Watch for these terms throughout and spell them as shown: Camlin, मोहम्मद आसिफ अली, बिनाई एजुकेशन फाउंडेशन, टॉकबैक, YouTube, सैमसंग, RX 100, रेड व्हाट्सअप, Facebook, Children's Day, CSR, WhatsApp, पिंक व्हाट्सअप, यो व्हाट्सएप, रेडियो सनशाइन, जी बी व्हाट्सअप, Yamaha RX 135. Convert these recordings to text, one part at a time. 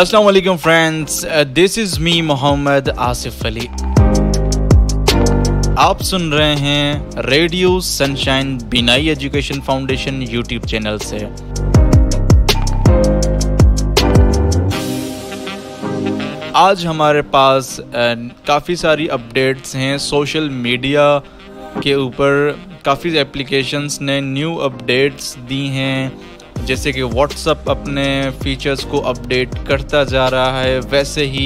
अस्सलाम वालेकुम friends, this is me मोहम्मद आसिफ अली। आप सुन रहे हैं रेडियो सनशाइन बिनाई एजुकेशन फाउंडेशन YouTube channel से। आज हमारे पास काफ़ी सारी अपडेट्स हैं सोशल मीडिया के ऊपर। काफ़ी एप्लीकेशंस ने न्यू अपडेट्स दी हैं, जैसे कि व्हाट्सअप अपने फीचर्स को अपडेट करता जा रहा है, वैसे ही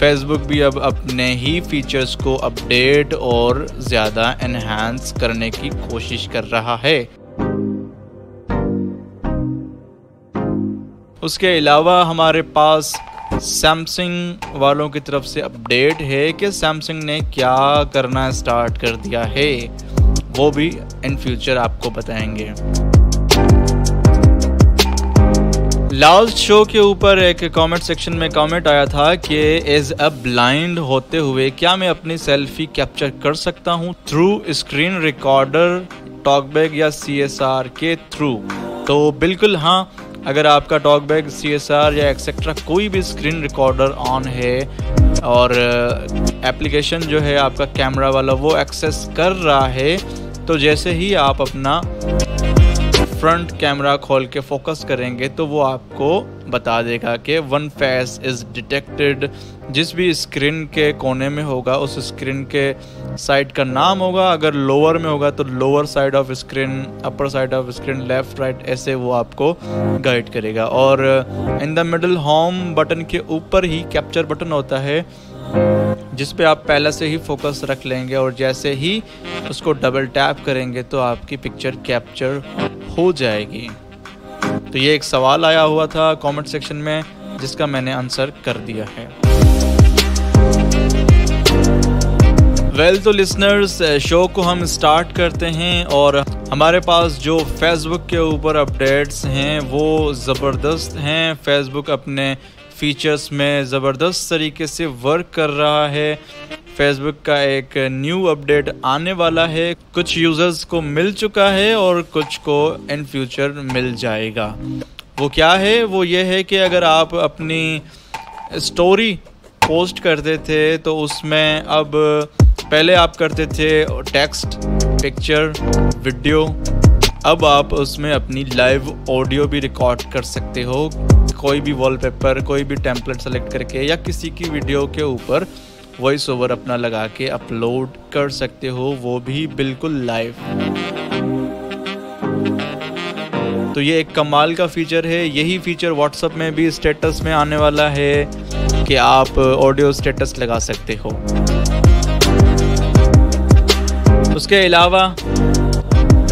फेसबुक भी अब अपने ही फीचर्स को अपडेट और ज़्यादा एनहांस करने की कोशिश कर रहा है। उसके अलावा हमारे पास सैमसंग वालों की तरफ से अपडेट है कि सैमसंग ने क्या करना स्टार्ट कर दिया है, वो भी इन फ्यूचर आपको बताएंगे। लास्ट शो के ऊपर एक कमेंट सेक्शन में कमेंट आया था कि एज अ ब्लाइंड होते हुए क्या मैं अपनी सेल्फी कैप्चर कर सकता हूं थ्रू स्क्रीन रिकॉर्डर, टॉकबैक या CSR के थ्रू। तो बिल्कुल हाँ, अगर आपका टॉकबैक CSR या एक्सेट्रा कोई भी स्क्रीन रिकॉर्डर ऑन है और एप्लीकेशन जो है आपका कैमरा वाला वो एक्सेस कर रहा है, तो जैसे ही आप अपना फ्रंट कैमरा खोल के फोकस करेंगे तो वो आपको बता देगा कि वन फेस इज़ डिटेक्टेड। जिस भी स्क्रीन के कोने में होगा उस स्क्रीन के साइड का नाम होगा, अगर लोअर में होगा तो lower side of screen, upper side of screen, left right, ऐसे वो आपको गाइड करेगा। और in the middle home button के ऊपर ही कैप्चर बटन होता है, जिस पे आप पहले से ही फोकस रख लेंगे और जैसे ही उसको डबल टैप करेंगे तो आपकी पिक्चर कैप्चर हो जाएगी। तो ये एक सवाल आया हुआ था कमेंट सेक्शन में, जिसका मैंने आंसर कर दिया है। वेल, तो लिसनर्स, शो को हम स्टार्ट करते हैं और हमारे पास जो फेसबुक के ऊपर अपडेट्स हैं वो ज़बरदस्त हैं। फेसबुक अपने फीचर्स में ज़बरदस्त तरीके से वर्क कर रहा है। फेसबुक का एक न्यू अपडेट आने वाला है, कुछ यूज़र्स को मिल चुका है और कुछ को इन फ्यूचर मिल जाएगा। वो क्या है? वो ये है कि अगर आप अपनी स्टोरी पोस्ट करते थे तो उसमें अब पहले आप करते थे टेक्स्ट, पिक्चर, वीडियो, अब आप उसमें अपनी लाइव ऑडियो भी रिकॉर्ड कर सकते हो। कोई भी वॉलपेपर, कोई भी टेम्पलेट सेलेक्ट करके या किसी की वीडियो के ऊपर वॉइस ओवर अपना लगा के अपलोड कर सकते हो, वो भी बिल्कुल लाइव। तो ये एक कमाल का फीचर है। यही फीचर व्हाट्सएप में भी स्टेटस में आने वाला है कि आप ऑडियो स्टेटस लगा सकते हो। उसके अलावा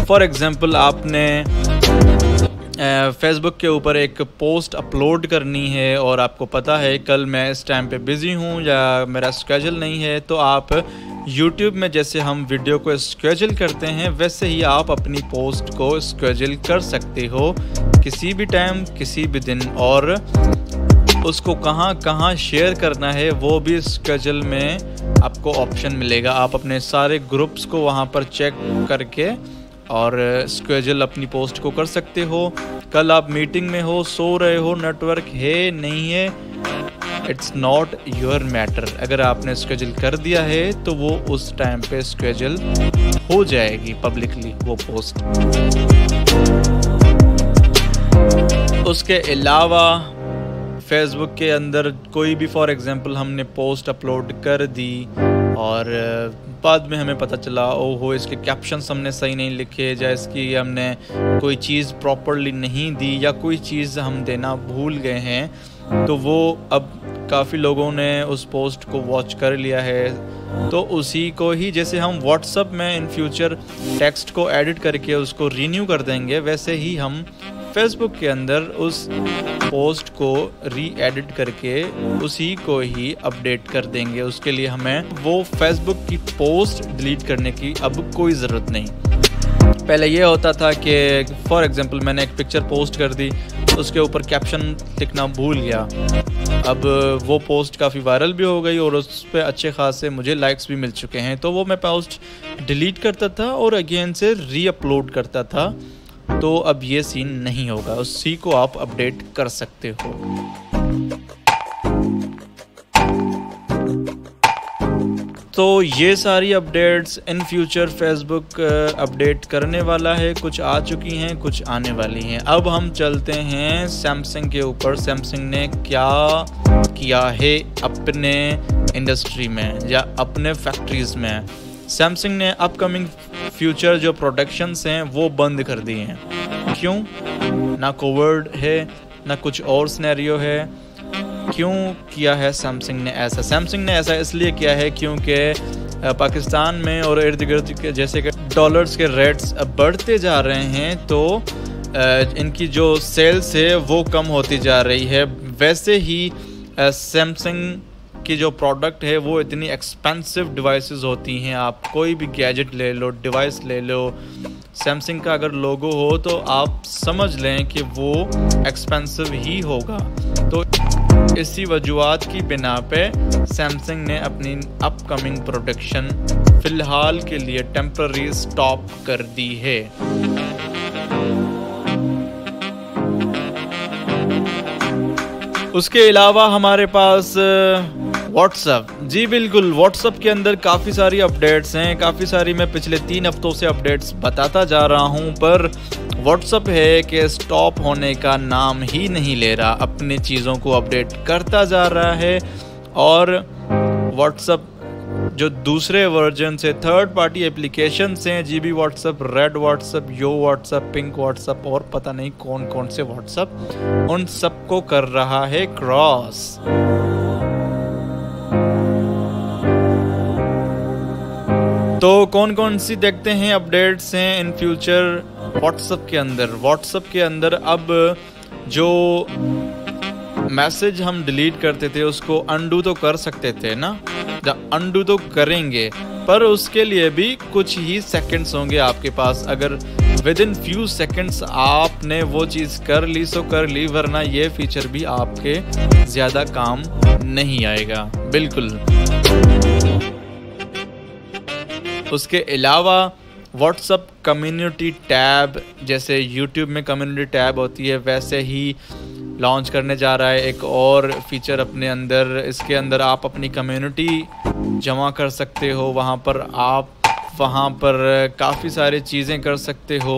फॉर एग्जाम्पल आपने फेसबुक के ऊपर एक पोस्ट अपलोड करनी है और आपको पता है कल मैं इस टाइम पे बिज़ी हूँ या मेरा स्केड्यूल नहीं है, तो आप YouTube में जैसे हम वीडियो को स्केड्यूल करते हैं वैसे ही आप अपनी पोस्ट को स्केड्यूल कर सकते हो किसी भी टाइम, किसी भी दिन, और उसको कहाँ कहाँ शेयर करना है वो भी स्केड्यूल में आपको ऑप्शन मिलेगा। आप अपने सारे ग्रुप्स को वहाँ पर चेक करके और स्केड्यूल अपनी पोस्ट को कर सकते हो। कल आप मीटिंग में हो, सो रहे हो, नेटवर्क है नहीं है, इट्स नॉट योर मैटर। अगर आपने स्केड्यूल कर दिया है तो वो उस टाइम पे स्केड्यूल हो जाएगी पब्लिकली वो पोस्ट। उसके अलावा फेसबुक के अंदर कोई भी फॉर एग्जांपल हमने पोस्ट अपलोड कर दी और बाद में हमें पता चला ओहो इसके कैप्शंस हमने सही नहीं लिखे, या इसकी हमने कोई चीज़ प्रॉपर्ली नहीं दी, या कोई चीज़ हम देना भूल गए हैं, तो वो अब काफ़ी लोगों ने उस पोस्ट को वॉच कर लिया है। तो उसी को ही जैसे हम व्हाट्सएप में इन फ्यूचर टेक्स्ट को एडिट करके उसको रीन्यू कर देंगे, वैसे ही हम फेसबुक के अंदर उस पोस्ट को री एडिट करके उसी को ही अपडेट कर देंगे। उसके लिए हमें वो फेसबुक की पोस्ट डिलीट करने की अब कोई ज़रूरत नहीं। पहले ये होता था कि फॉर एग्जांपल मैंने एक पिक्चर पोस्ट कर दी, उसके ऊपर कैप्शन लिखना भूल गया, अब वो पोस्ट काफ़ी वायरल भी हो गई और उस पर अच्छे खासे मुझे लाइक्स भी मिल चुके हैं, तो वो मैं पोस्ट डिलीट करता था और अगेन से री अपलोड करता था। तो अब ये सीन नहीं होगा, उसी को आप अपडेट कर सकते हो। तो ये सारी updates in future Facebook update करने वाला है। कुछ आ चुकी हैं, कुछ आने वाली हैं। अब हम चलते हैं सैमसंग के ऊपर। सैमसंग ने क्या किया है अपने इंडस्ट्री में या अपने फैक्ट्रीज़ में। सैमसंग ने अपकमिंग फ्यूचर जो प्रोडक्शंस हैं वो बंद कर दिए हैं। क्यों? ना कोविड है ना कुछ और सिनेरियो है। क्यों किया है सैमसंग ने ऐसा? सैमसंग ने ऐसा इसलिए किया है क्योंकि पाकिस्तान में और इर्द गिर्द के जैसे कि डॉलर्स के रेट्स बढ़ते जा रहे हैं, तो इनकी जो सेल्स है वो कम होती जा रही है। वैसे ही सैमसंग की जो प्रोडक्ट है वो इतनी एक्सपेंसिव डिवाइसेस होती हैं। आप कोई भी गैजेट ले लो, डिवाइस ले लो, सैमसंग का अगर लोगो हो तो आप समझ लें कि वो एक्सपेंसिव ही होगा। तो इसी वजूहत की बिना पे सैमसंग ने अपनी अपकमिंग प्रोडक्शन फ़िलहाल के लिए टेम्पररी स्टॉप कर दी है। उसके अलावा हमारे पास व्हाट्सअप, जी बिल्कुल, व्हाट्सअप के अंदर काफ़ी सारी अपडेट्स हैं। काफ़ी सारी मैं पिछले 3 हफ्तों से अपडेट्स बताता जा रहा हूं, पर व्हाट्सअप है कि स्टॉप होने का नाम ही नहीं ले रहा, अपनी चीज़ों को अपडेट करता जा रहा है। और व्हाट्सअप जो दूसरे वर्जन से थर्ड पार्टी एप्लीकेशन से जी बी व्हाट्सअप, रेड व्हाट्सअप, यो व्हाट्सएप, पिंक व्हाट्सअप और पता नहीं कौन कौन से व्हाट्सअप, उन सबको कर रहा है क्रॉस। तो कौन कौन सी देखते हैं अपडेट्स हैं इन फ्यूचर व्हाट्सअप के अंदर। व्हाट्सअप के अंदर अब जो मैसेज हम डिलीट करते थे उसको अंडू तो कर सकते थे ना, अंडू तो करेंगे, पर उसके लिए भी कुछ ही सेकंड्स होंगे आपके पास। अगर विद इन फ्यू सेकंड्स आपने वो चीज़ कर ली सो कर ली, वरना ये फीचर भी आपके ज़्यादा काम नहीं आएगा। बिल्कुल। उसके अलावा WhatsApp कम्युनिटी टैब, जैसे YouTube में कम्युनिटी टैब होती है, वैसे ही लॉन्च करने जा रहा है एक और फीचर अपने अंदर। इसके अंदर आप अपनी कम्युनिटी जमा कर सकते हो, वहाँ पर काफ़ी सारी चीज़ें कर सकते हो।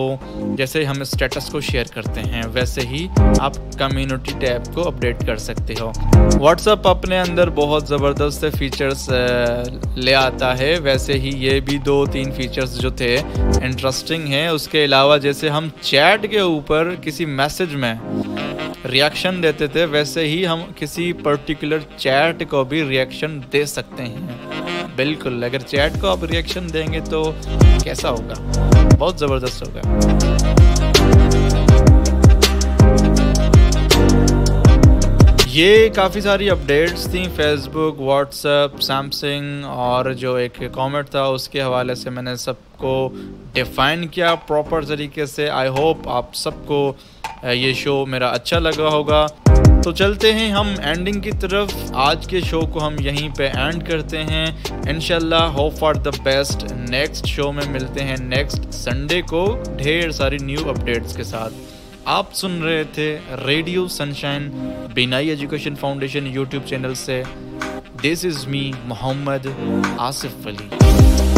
जैसे हम स्टेटस को शेयर करते हैं, वैसे ही आप कम्युनिटी टैब को अपडेट कर सकते हो। व्हाट्सएप अपने अंदर बहुत ज़बरदस्त फीचर्स ले आता है। वैसे ही ये भी 2-3 फीचर्स जो थे इंटरेस्टिंग हैं। उसके अलावा जैसे हम चैट के ऊपर किसी मैसेज में रिएक्शन देते थे, वैसे ही हम किसी पर्टिकुलर चैट को भी रिएक्शन दे सकते हैं। बिल्कुल, अगर चैट को आप रिएक्शन देंगे तो कैसा होगा, बहुत ज़बरदस्त होगा। ये काफ़ी सारी अपडेट्स थी फेसबुक, व्हाट्सएप, सैमसंग, और जो एक कमेंट था उसके हवाले से मैंने सबको डिफाइन किया प्रॉपर तरीके से। आई होप आप सबको ये शो मेरा अच्छा लगा होगा। तो चलते हैं हम एंडिंग की तरफ। आज के शो को हम यहीं पे एंड करते हैं। इंशाल्लाह, hope for the best. Next show में मिलते हैं नेक्स्ट संडे को ढेर सारी न्यू अपडेट्स के साथ। आप सुन रहे थे रेडियो सनशाइन, बिनाई एजुकेशन फाउंडेशन YouTube channel से। This is me मोहम्मद आसिफ अली।